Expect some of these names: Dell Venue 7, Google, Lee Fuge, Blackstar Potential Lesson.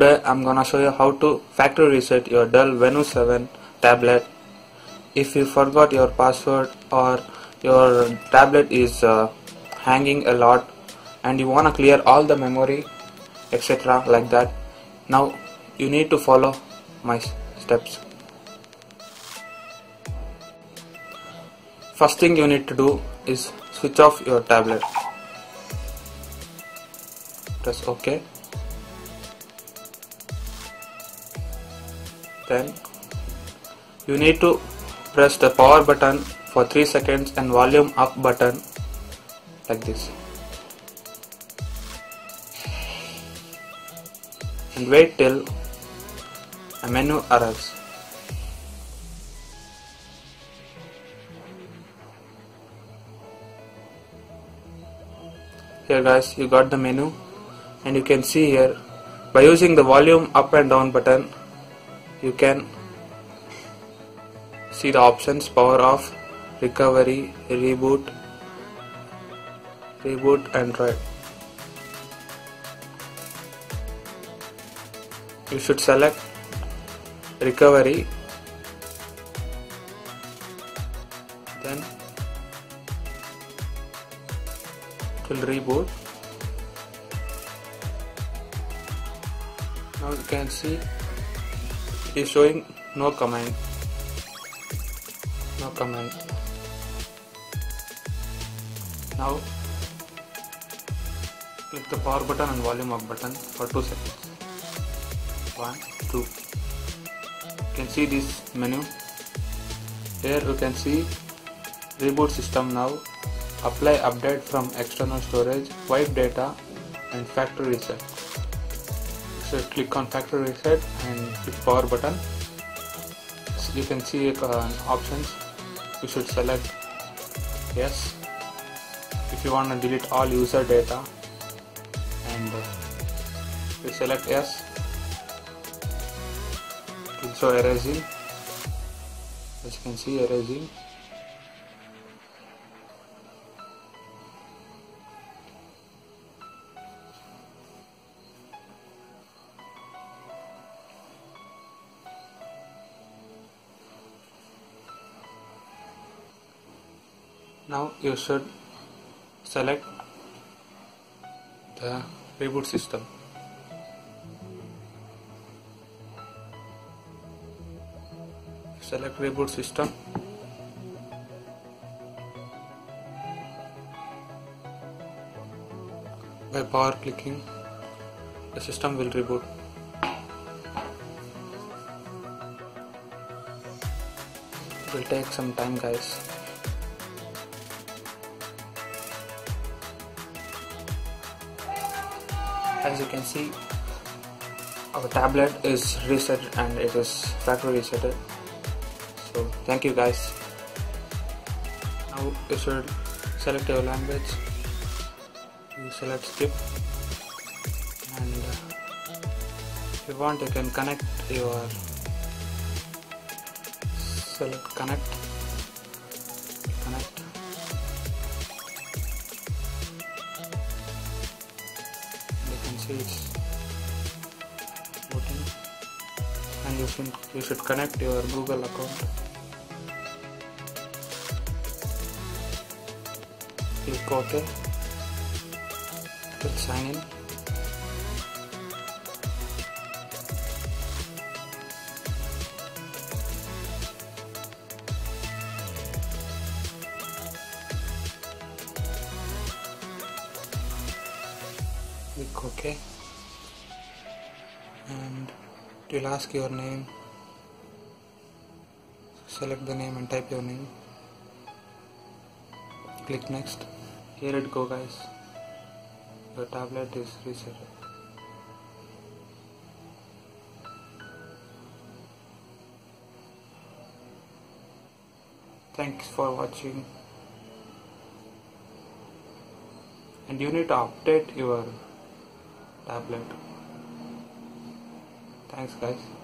Today I'm gonna show you how to factory reset your Dell Venue 7 tablet. If you forgot your password or your tablet is hanging a lot and you wanna clear all the memory etc. like that, now you need to follow my steps. First thing you need to do is switch off your tablet. Press OK. Then you need to press the power button for 3 seconds and volume up button like this, and wait till a menu arrives. Here guys, you got the menu and you can see here, by using the volume up and down button you can see the options: power off, recovery, reboot Android. You should select recovery, then it will reboot. Now you can see it is showing no command. Now click the power button and volume up button for 2 seconds. 1, 2. You can see this menu. Here you can see reboot system now, apply update from external storage, wipe data and factory reset. So click on factory reset and click power button. So you can see options. You should select yes if you want to delete all user data, and you select yes. It will show erasing. As you can see, erasing. Now you should select the reboot system. Select reboot system. By power clicking, the system will reboot. It will take some time, guys. As you can see, our tablet is reset and it is factory resetted. So thank you guys. Now you should select your language. You select skip, and if you want you can connect your select connect. And you should connect your Google account. Click OK. Click sign in. Click OK, and it will ask your name. Select the name and type your name. Click next. Here it go guys. The tablet is reset. Thanks for watching. And you need to update your tablet. Thanks guys.